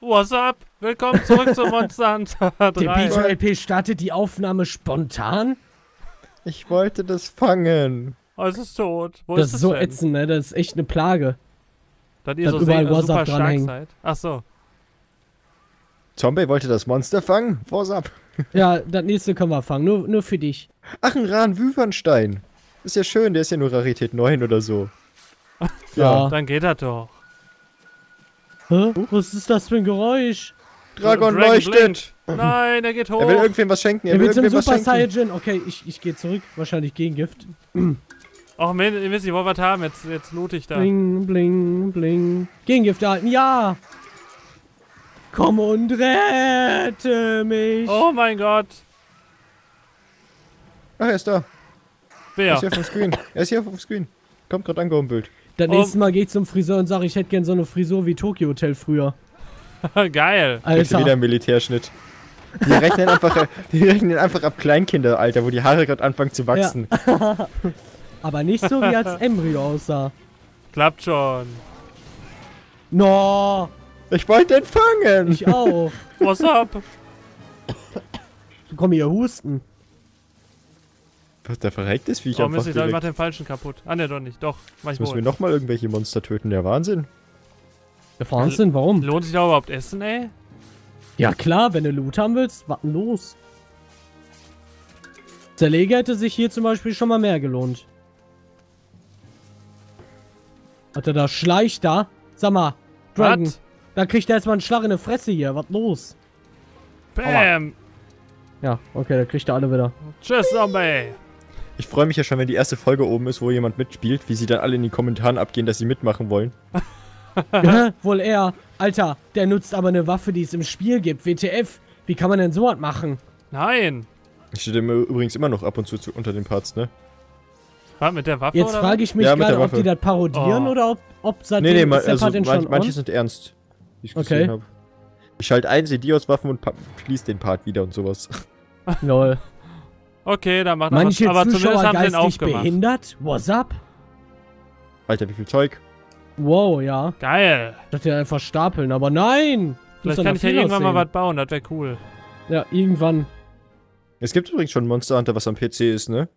What's up? Willkommen zurück zum Monster Hunter 3. Der B2LP startet die Aufnahme spontan? Ich wollte das fangen. Oh, es ist tot. Wo das ist so ätzend, ne? Das ist echt eine Plage. Dass ihr so überall What's up dran seid. Ach so. Zombie wollte das Monster fangen? What's up? Ja, das nächste können wir fangen. Nur für dich. Ach, ein Rahn-Wüvernstein. Ist ja schön, der ist ja nur Rarität 9 oder so. Ja, dann geht er doch. Hä? Was ist das für ein Geräusch? Dragon leuchtet! Nein, er geht hoch! Er will irgendwem was schenken, er will irgendwem was schenken. Super Saiyajin. Okay, ich gehe zurück. Wahrscheinlich Gegengift. Ach, ihr wisst, ich wollte was haben. Jetzt loot ich da. Bling, bling, bling. Gegengift erhalten, ja! Komm und rette mich! Oh mein Gott! Ach, er ist da. Wer? Er ist hier auf dem Screen. Er ist hier auf dem Screen. Kommt gerade angehumpelt. Das nächste Mal gehe ich zum Friseur und sage, ich hätte gern so eine Frisur wie Tokio Hotel früher. Geil. Alter. Wieder ein Militärschnitt. Die rechnen einfach ab Kleinkinderalter, wo die Haare gerade anfangen zu wachsen. Ja. Aber nicht so, wie als Embryo aussah. Klappt schon. No. Ich wollte den fangen. Ich auch. What's up? Komm hier, husten. Der verreckt ist, wie ich einfach direkt... ich mach den falschen kaputt. Ah, ne, doch nicht. Doch, mach ich wohl. Müssen wir nochmal irgendwelche Monster töten. Der Wahnsinn. Der Wahnsinn? Warum? Lohnt sich da überhaupt Essen, ey? Ja klar, wenn du Loot haben willst, warten los. Zerleger hätte sich hier zum Beispiel schon mal mehr gelohnt. Alter, da schleicht da. Sag mal, Dragon. Da kriegt er erstmal einen Schlag in die Fresse hier. Was los? Bam. Aua. Ja, okay, da kriegt er alle wieder. Tschüss, Zombie. Ich freue mich ja schon, wenn die erste Folge oben ist, wo jemand mitspielt, wie sie dann alle in den Kommentaren abgehen, dass sie mitmachen wollen. Wohl eher. Alter, der nutzt aber eine Waffe, die es im Spiel gibt. WTF, wie kann man denn so was machen? Nein. Ich stehe mir übrigens immer noch ab und zu unter den Parts, ne? Was, mit der Waffe? Jetzt frage ich mich gerade, ob die das parodieren oder ob seitdem manche sind ernst, wie ich gesehen habe. Ich schalte ein Sedios Waffen und schließe den Part wieder und sowas. Lol. Okay, dann macht er was. Aber zumindest haben sie den aufgemacht. Behindert? What's up? Alter, wie viel Zeug? Wow, ja. Geil. Ich dachte ja einfach stapeln, aber nein! Vielleicht kann ich ja irgendwann mal was bauen, das wäre cool. Ja, irgendwann. Es gibt übrigens schon Monster Hunter, was am PC ist, ne?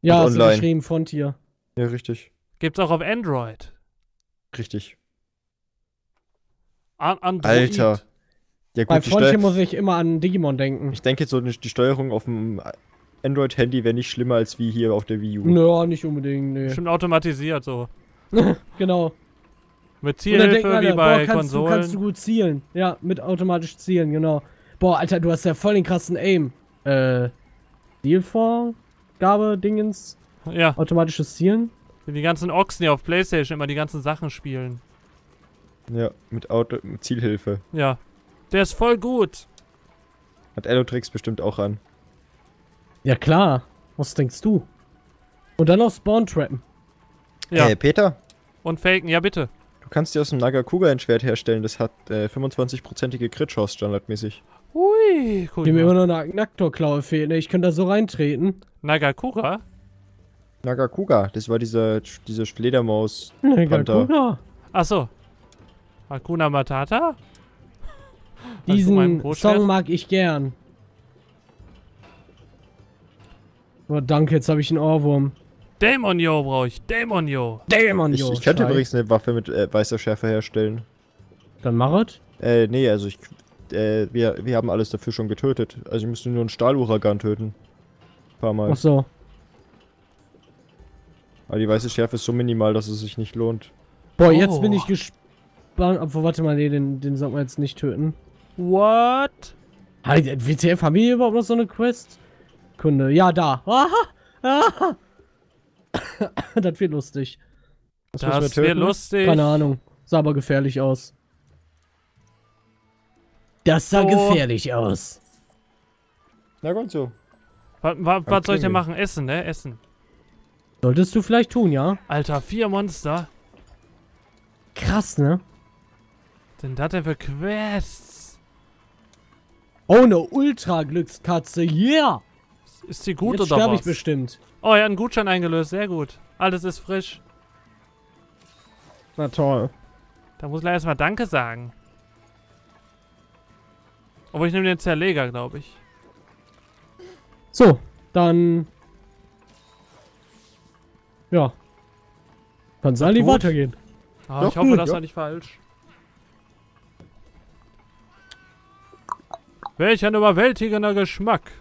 Ja, hast du geschrieben, Frontier. Ja, richtig. Gibt's auch auf Android. Richtig. Android. Alter. Ja, gut, bei Frontier muss ich immer an Digimon denken. Ich denke jetzt so, die Steuerung auf dem Android-Handy wäre nicht schlimmer als wie hier auf der Wii U. Naja, nicht unbedingt, nee. Bestimmt automatisiert so. Genau. Mit Zielhilfe wie bei Konsolen. Kannst du gut zielen. Ja, mit automatisch zielen, genau. Boah, Alter, du hast ja voll den krassen Aim. Zielvorgabe, Dingens. Ja. Automatisches Zielen. Die ganzen Ochsen, die auf Playstation immer die ganzen Sachen spielen. Ja, mit Zielhilfe. Ja. Der ist voll gut. Hat Elotrix bestimmt auch an. Ja klar. Was denkst du? Und dann noch Spawn-Trappen. Ja. Peter? Und faken, ja bitte. Du kannst dir aus dem Nargacuga ein Schwert herstellen, das hat 25%ige Crit-Chance standardmäßig. Ui, cool. Die mir immer noch eine Nacktor-Klaue fehlt, ne? Ich könnte da so reintreten. Nargacuga? Nargacuga, das war diese Fledermaus. Nargacuga. Achso. Hakuna Matata? Diesen Song mag ich gern. Oh, danke, jetzt habe ich einen Ohrwurm. Dämonio brauche ich. Dämonio. Dämonio. Ich könnte übrigens eine Waffe mit weißer Schärfe herstellen. Dann mach es? Nee, also wir haben alles dafür schon getötet. Also ich müsste nur einen Stahl-Urugan töten. Ein paar Mal. Ach so. Aber die weiße Schärfe ist so minimal, dass es sich nicht lohnt. Boah, jetzt bin ich gespannt. Obwohl, warte mal, nee, den sollten wir jetzt nicht töten. What? WTF, haben wir hier überhaupt noch so eine Quest? Kunde. Ja, da. Aha! Aha! Das wird lustig. Das wird lustig. Keine Ahnung. Sah aber gefährlich aus. Das sah gefährlich aus. Na gut so. Was soll ich denn machen? Essen, ne? Essen. Solltest du vielleicht tun, ja? Alter, 4 Monster. Krass, ne? Denn das denn für Quests? Oh, eine Ultra-Glückskatze. Yeah! Ist die gut jetzt oder was? Jetzt sterbe ich bestimmt. Oh, er hat einen Gutschein eingelöst. Sehr gut. Alles ist frisch. Na toll. Da muss ich erstmal Danke sagen. Aber ich nehme den Zerleger, glaube ich. So, dann... Ja. Kann es eigentlich weitergehen. Ah, doch, ich hoffe, das war nicht falsch. Welch ein überwältigender Geschmack.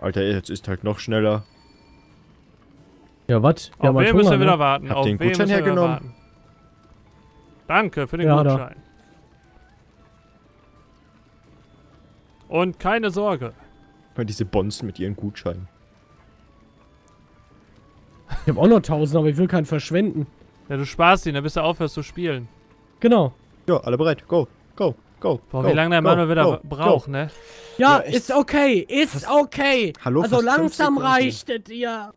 Alter, jetzt ist halt noch schneller. Ja, was? Ja, auf wen müssen wir wieder warten? Hab den Gutschein hergenommen. Danke für den Gutschein. Da. Und keine Sorge. Weil diese Bonzen mit ihren Gutscheinen. Ich hab auch noch 1000, aber ich will keinen verschwenden. Ja, du sparst ihn, dann bist du aufhörst zu spielen. Genau. Ja, alle bereit. Go, go, go. Boah, wie lange der Manuel wieder braucht, ne? Ja, ist okay, ist okay. Hallo, also langsam reicht es dir.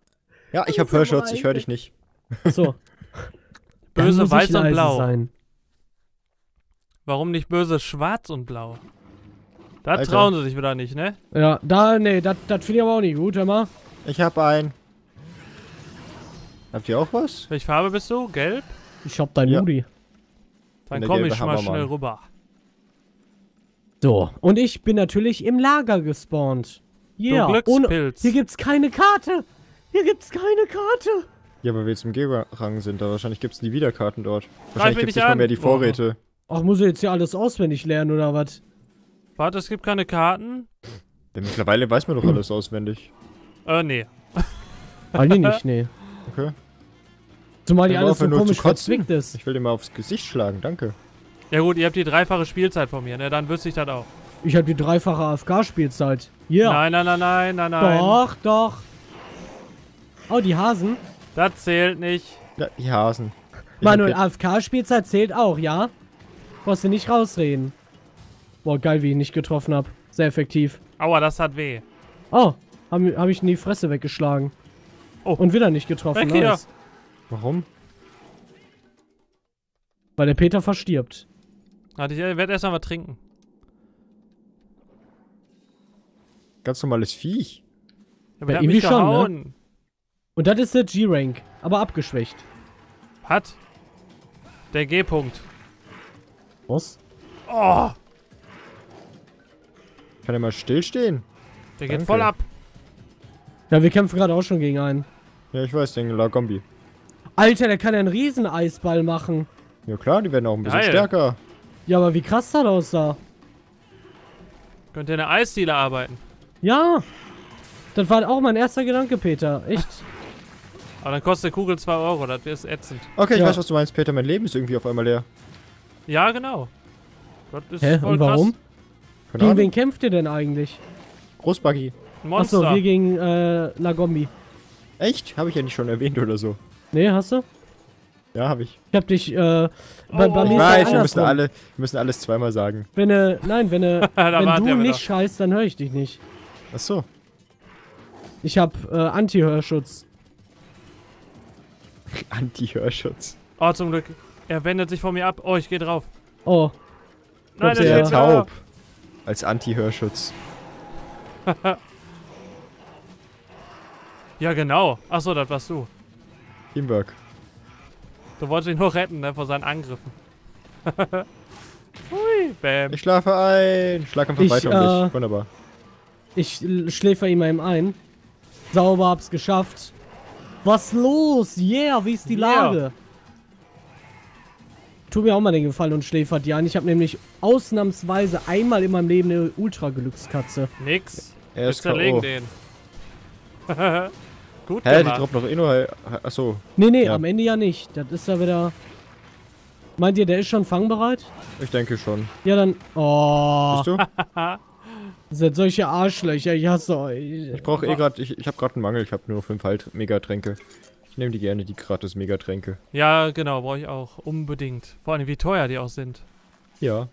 Ja, ich hab Hörschutz, ich höre dich nicht. So. Böse weiß und blau. Sein. Warum nicht böse schwarz und blau? Da trauen sie sich wieder nicht, ne? Ja, da, ne, das finde ich aber auch nicht gut, hör mal. Ich hab einen. Habt ihr auch was? Welche Farbe bist du? Gelb? Ich hab dein Moody. Dann komme ich mal schnell rüber. So, und ich bin natürlich im Lager gespawnt. Ja, Glückspilz. Hier gibt's keine Karte. Hier gibt's keine Karte. Ja, weil wir jetzt im G-Rang sind, da wahrscheinlich gibt's nie wieder Karten dort. Wahrscheinlich gibt's nicht mal mehr die Vorräte. Ach, muss ich jetzt hier alles auswendig lernen, oder was? Warte, es gibt keine Karten? Denn mittlerweile weiß man doch alles auswendig. Nee. Eigentlich nicht, nee. Okay. Zumal die alles so komisch verzwickt ist. Ich will dir mal aufs Gesicht schlagen, danke. Ja gut, ihr habt die dreifache Spielzeit von mir, ne? Dann wüsste ich das auch. Ich hab die dreifache AFK-Spielzeit. Ja. Nein, nein, nein, nein, nein, nein. Doch, doch. Oh, die Hasen. Das zählt nicht. Ja, die Hasen. Manuel, AFK-Spielzeit zählt auch, ja? Brauchst du nicht rausreden. Boah, geil, wie ich ihn nicht getroffen hab. Sehr effektiv. Aua, das hat weh. Oh, hab ich in die Fresse weggeschlagen. Oh. Und wieder nicht getroffen. Nice. Warum? Weil der Peter verstirbt. Warte, ich werde erst mal was trinken. Ganz normales Viech. Ja, der hat mich gehauen. Ne? Und das ist der G-Rank, aber abgeschwächt. Hat. Der G-Punkt. Was? Oh! Kann er mal stillstehen? Der geht voll ab. Ja, wir kämpfen gerade auch schon gegen einen. Ja, ich weiß, den Lagombi. Alter, der kann ja einen Riesen-Eisball machen. Ja klar, die werden auch ein bisschen stärker. Ja, aber wie krass das aussah. Könnte in der Eisdiele arbeiten. Ja. Das war auch mein erster Gedanke, Peter. Echt. Aber dann kostet die Kugel 2 Euro, das ist ätzend. Okay, ich weiß, was du meinst, Peter. Mein Leben ist irgendwie auf einmal leer. Ja, genau. Das ist voll und warum? Krass. Gegen wen kämpft ihr denn eigentlich? Großbuggy. Monster. Achso, wir gegen Lagombi. Echt? Habe ich ja nicht schon erwähnt oder so. Nee, hast du? Ja, habe ich. Ich hab dich, bei mir ist wir müssen alles zweimal sagen. Wenn, wenn du nicht scheißt, dann höre ich dich nicht. Ach so. Ich hab, Anti-Hörschutz. Anti-Hörschutz. Oh, zum Glück. Er wendet sich von mir ab. Oh, ich gehe drauf. Oh. Nein, der ist taub. Als Anti-Hörschutz. Ja, genau. Achso, das warst du. Teamwork. Du wolltest ihn nur retten, ne, vor seinen Angriffen. Hui, bam. Ich schlafe ein. Schlag einfach weiter um dich. Wunderbar. Ich schläfe ihm ein. Sauber, hab's geschafft. Was los? Yeah, wie ist die Lage? Tu mir auch mal den Gefallen und schläfer die ein. Ich habe nämlich ausnahmsweise einmal in meinem Leben eine Ultra-Glückskatze. Nix. Wir zerlegen den. Gut gemacht. Die droppt noch nur... Achso. Nee, nee, am Ende ja nicht. Das ist ja wieder... Meint ihr, der ist schon fangbereit? Ich denke schon. Ja, dann... Oh. Bist du? Das sind solche Arschlöcher, ich hasse euch. Ich brauche gerade... Ich habe gerade einen Mangel. Ich habe nur 5 halt Megatränke. Ich nehme die gerne, die gratis Megatränke. Ja, genau. Brauche ich auch. Unbedingt. Vor allem, wie teuer die auch sind. Ja.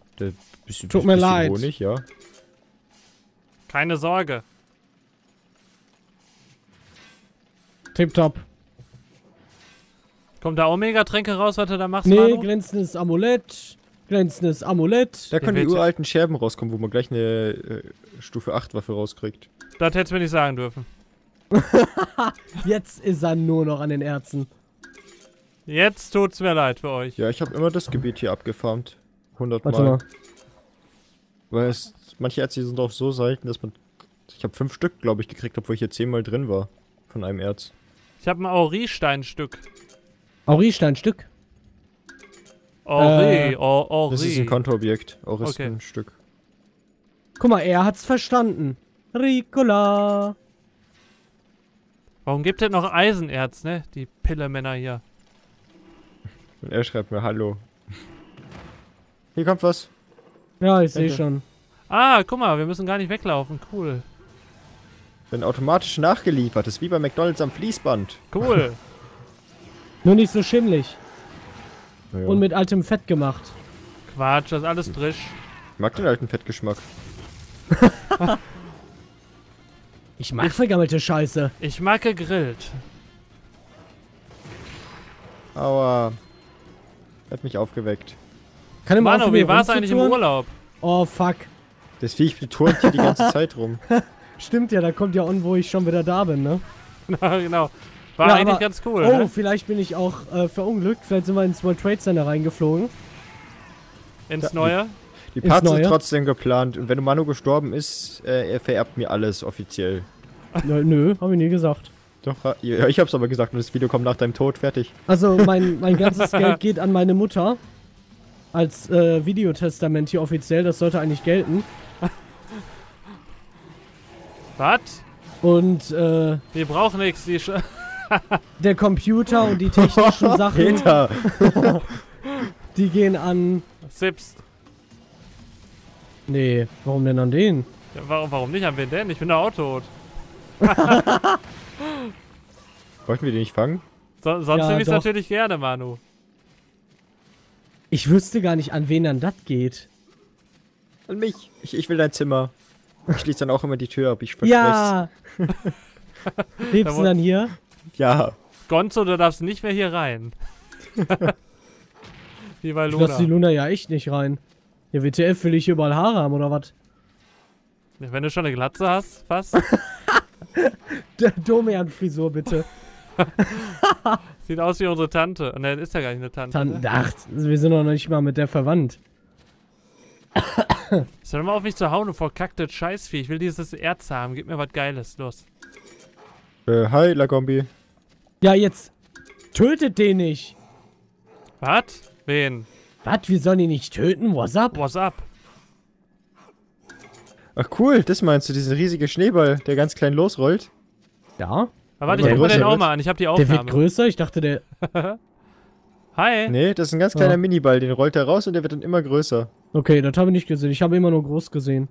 Tut mir leid. Honig, ja. Keine Sorge. Tipptopp. Kommt da auch Megatränke raus, was du da machst? Nee, Manu? Glänzendes Amulett. Glänzendes Amulett. Da können die uralten Scherben rauskommen, wo man gleich eine Stufe 8 Waffe rauskriegt. Das hättest du mir nicht sagen dürfen. Jetzt ist er nur noch an den Ärzten. Jetzt tut's mir leid für euch. Ja, ich habe immer das Gebiet hier abgefarmt. 100 Mal. Warte mal. Weil es, manche Erze sind auch so selten, dass man... Ich habe 5 Stück, glaube ich, gekriegt, obwohl ich hier 10-mal drin war. Von einem Erz. Ich habe ein Auri-Stein-Stück. Auri-Stein-Stück? Auri, Auri. Das ist ein Kontoobjekt. Auri ist ein Stück. Guck mal, er hat's verstanden. Ricola. Warum gibt es noch Eisenerz, ne? Die Pillemänner hier. Und er schreibt mir Hallo. Hier kommt was. Ja, ich sehe schon. Ah, guck mal, wir müssen gar nicht weglaufen. Cool. Wenn automatisch nachgeliefert ist, wie bei McDonalds am Fließband. Cool. Nur nicht so schimmelig. Ja. Und mit altem Fett gemacht. Quatsch, das ist alles frisch. Ich mag den alten Fettgeschmack. Ich mag vergammelte Scheiße. Ich mag gegrillt. Aua. Hat mich aufgeweckt. Mano, wie war's eigentlich im Urlaub? Oh, fuck. Das Viech turnt hier die ganze Zeit rum. Stimmt ja, da kommt ja on, wo ich schon wieder da bin, ne? Genau. War ja, eigentlich aber, ganz cool, oh, ne? Vielleicht bin ich auch verunglückt. Vielleicht sind wir ins World Trade Center reingeflogen. Ins Neue? Die Parts sind trotzdem geplant. Und wenn Manu gestorben ist, er vererbt mir alles offiziell. Nö, hab ich nie gesagt. Doch, ja, ich hab's aber gesagt. Und das Video kommt nach deinem Tod, fertig. Also, mein ganzes Geld geht an meine Mutter. Als Videotestament hier offiziell. Das sollte eigentlich gelten. Was? Und, wir brauchen nichts, die der Computer und die technischen Sachen. Peter. Die gehen an... Sips. Nee, warum denn an den? Ja, warum nicht an wen denn? Ich bin doch auch tot. Wollten wir den nicht fangen? Sonst nehme ich es natürlich gerne, Manu. Ich wüsste gar nicht, an wen dann das geht. An mich. Ich will dein Zimmer. Ich schließe dann auch immer die Tür ab, ich verspreche. Ja. Lebst du dann hier? Ja. Gonzo, da darfst du nicht mehr hier rein. Wie bei Luna. Du darfst die Luna ja echt nicht rein. Ja, WTF, will ich hier überall Haare haben, oder was? Wenn du schon eine Glatze hast, fast. Domian-Frisur, bitte. Sieht aus wie unsere Tante. Ne, ist ja gar nicht eine Tante. Tante, ach, wir sind doch noch nicht mal mit der verwandt. Jetzt hör mal auf mich zu hauen, du verkacktes Scheißvieh. Ich will dieses Erz haben. Gib mir was Geiles. Los. Hi, Lagombi. Ja, jetzt tötet den nicht. Was? Wen? Was? Wir sollen ihn nicht töten? What's up? What's up? Ach cool, das meinst du, diesen riesigen Schneeball, der ganz klein losrollt? Ja. Aber warte, ich guck mir den auch mal an. Ich hab die Aufnahme. Der wird größer? Ich dachte, der... Hi. Nee, das ist ein ganz kleiner Miniball. Den rollt er raus und der wird dann immer größer. Okay, das habe ich nicht gesehen. Ich habe immer nur groß gesehen.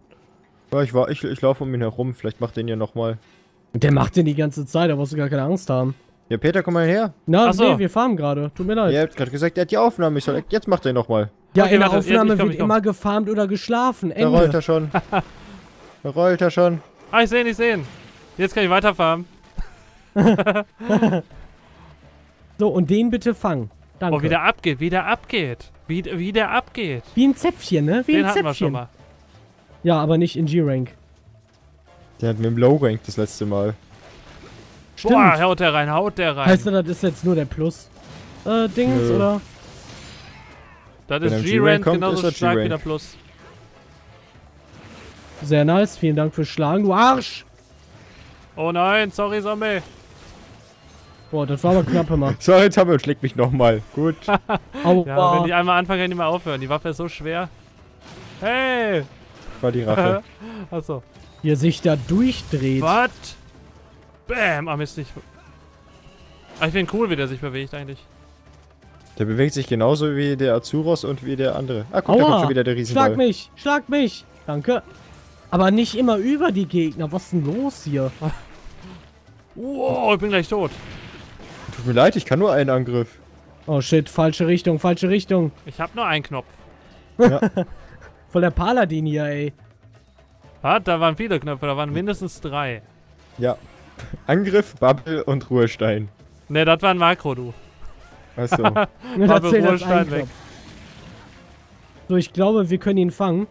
Ja, ich laufe um ihn herum. Vielleicht macht den ja nochmal. Der macht den die ganze Zeit. Da musst du gar keine Angst haben. Ja, Peter, komm mal her. Na, nee, wir fahren gerade. Tut mir leid. Er hat gerade gesagt, er hat die Aufnahme. Ich soll, jetzt macht er nochmal. Ja, okay, in der Aufnahme wird immer gefarmt oder geschlafen. Ende. Da rollt er schon. Da rollt er schon. Ah, ich sehe ihn, ich sehe ihn. Jetzt kann ich weiterfarmen. So, und den bitte fangen. Danke. Oh, wie der abgeht, wie der abgeht. Wie der abgeht. Wie ein Zäpfchen, ne? Wie den ein hatten Zäpfchen. Wir schon mal. Ja, aber nicht in G-Rank. Der hatten wir im Low-Rank das letzte Mal. Stimmt. Boah, haut der rein, haut der rein. Heißt du, das ist jetzt nur der Plus-Dings, oder? Das ist G-Rank genauso stark wie der Plus. Sehr nice, vielen Dank fürs Schlagen, du Arsch! Oh nein, sorry, Zombie. Boah, das war aber knapp, Mann. Sorry, Zombie, schlägt mich nochmal. Gut. Aua. Ja, wenn die einmal anfangen, nicht mehr aufhören. Die Waffe ist so schwer. Hey! War die Rache. Achso. Wie er sich da durchdreht. Was? Bäm, am ist nicht. Ah, ich finde cool, wie der sich bewegt eigentlich. Der bewegt sich genauso wie der Azuros und wie der andere. Ah, guck, da kommt schon wieder der Riesenball. Schlag mich, schlag mich. Danke. Aber nicht immer über die Gegner. Was ist denn los hier? Wow, ich bin gleich tot. Tut mir leid, ich kann nur einen Angriff. Oh shit, falsche Richtung, falsche Richtung. Ich hab nur einen Knopf. Ja. Voll der Paladin hier, ey. Was? Da waren viele Knöpfe, da waren mindestens 3. Ja. Angriff, Bubble und Ruhestein. Ne, das war ein Makro, du. Achso. Bubble, Ruhestein weg. So, ich glaube, wir können ihn fangen.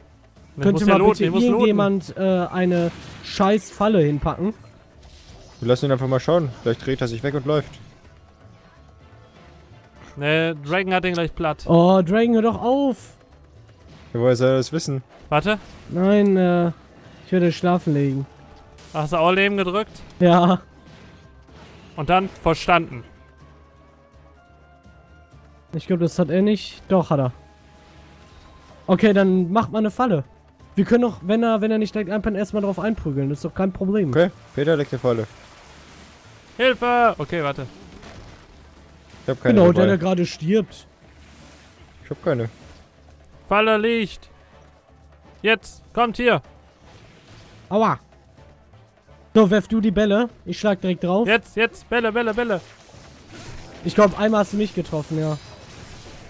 Könnte mal bitte irgendjemand eine scheiß Falle hinpacken? Wir lassen ihn einfach mal schauen. Vielleicht dreht er sich weg und läuft. Ne, Dragon hat den gleich platt. Oh, Dragon, hör doch auf! Ja, woher soll er das wissen? Warte. Nein, ich würde schlafen legen. Hast du auch Leben gedrückt? Ja. Und dann verstanden. Ich glaube, das hat er nicht. Doch, hat er. Okay, dann macht mal eine Falle. Wir können doch, wenn er nicht direkt einpennt, erstmal drauf einprügeln. Das ist doch kein Problem. Okay, Peter legt eine Falle. Hilfe! Okay, warte. Ich hab keine. Genau, der gerade stirbt. Ich hab keine. Falle liegt. Jetzt, kommt hier. Aua. So, werf du die Bälle. Ich schlag direkt drauf. Jetzt, Bälle, Bälle, Bälle. Ich glaube, einmal hast du mich getroffen, ja.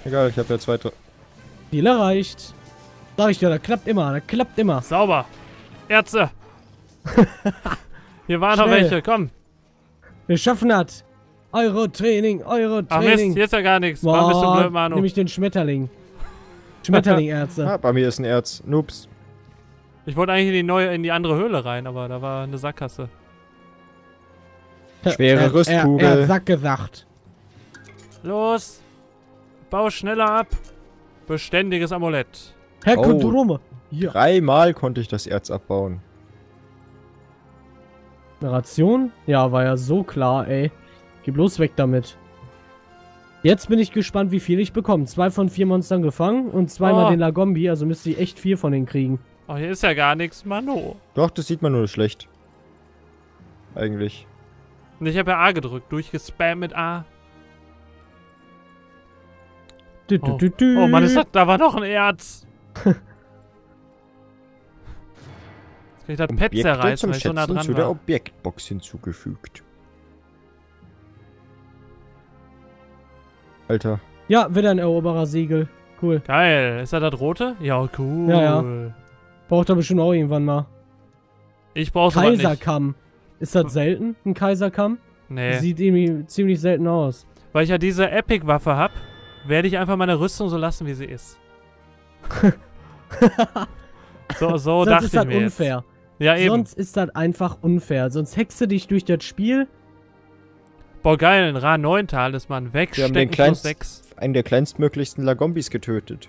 Egal, ich habe ja zwei. Ziel erreicht. Sag ich dir, das klappt immer. Sauber. Ärzte. Hier waren noch welche, komm. Wir schaffen das. Euro Training. Ach Mist, hier ist ja gar nichts. Warum bist du blöd, Manu? Nämlich den Schmetterling. Schmetterling-Ärzte. Ah, bei mir ist ein Erz. Noobs. Ich wollte eigentlich in die andere Höhle rein, aber da war eine Sackgasse. Schwere Rüstkugel. Er hat Sack gesagt. Los. Bau schneller ab. Beständiges Amulett. Herr Konturome. Ja. 3-mal konnte ich das Erz abbauen. Narration? Ja, war ja so klar, ey. Geh bloß weg damit. Jetzt bin ich gespannt, wie viel ich bekomme. 2 von 4 Monstern gefangen und 2-mal den Lagombi, also müsste ich echt 4 von denen kriegen. Oh, hier ist ja gar nichts, Mano. Doch, das sieht man nur schlecht. Eigentlich. Und ich habe ja A gedrückt, durchgespammt mit A. Oh Mann, da war noch ein Erz. Jetzt kann ich das Pad zerreißen, weil ich so nah dran war. Zu der Objektbox hinzugefügt. Alter. Ja, wieder ein Eroberer-Siegel. Cool. Geil. Ist das rote? Ja, cool. Ja. Braucht er bestimmt auch irgendwann mal. Ich brauch's aber nicht. Kaiserkamm. Ist das selten, ein Kaiserkamm? Nee. Sieht irgendwie ziemlich selten aus. Weil ich ja diese Epic-Waffe hab, werde ich einfach meine Rüstung so lassen, wie sie ist. so dachte ich mir. Sonst ist das unfair. Ja, eben. Sonst ist das einfach unfair. Sonst hackst du dich durch das Spiel. Boah, geil, ein Rahn-Neuntal ist man weg. Wir haben den einen der kleinstmöglichsten Lagombis getötet.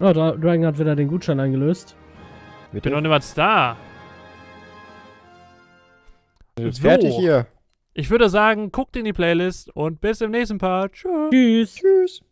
Oh, Dragon hat wieder den Gutschein eingelöst. Ich bin doch niemals da. So. Fertig hier. Ich würde sagen, guckt in die Playlist und bis im nächsten Part. Tschüss. Tschüss.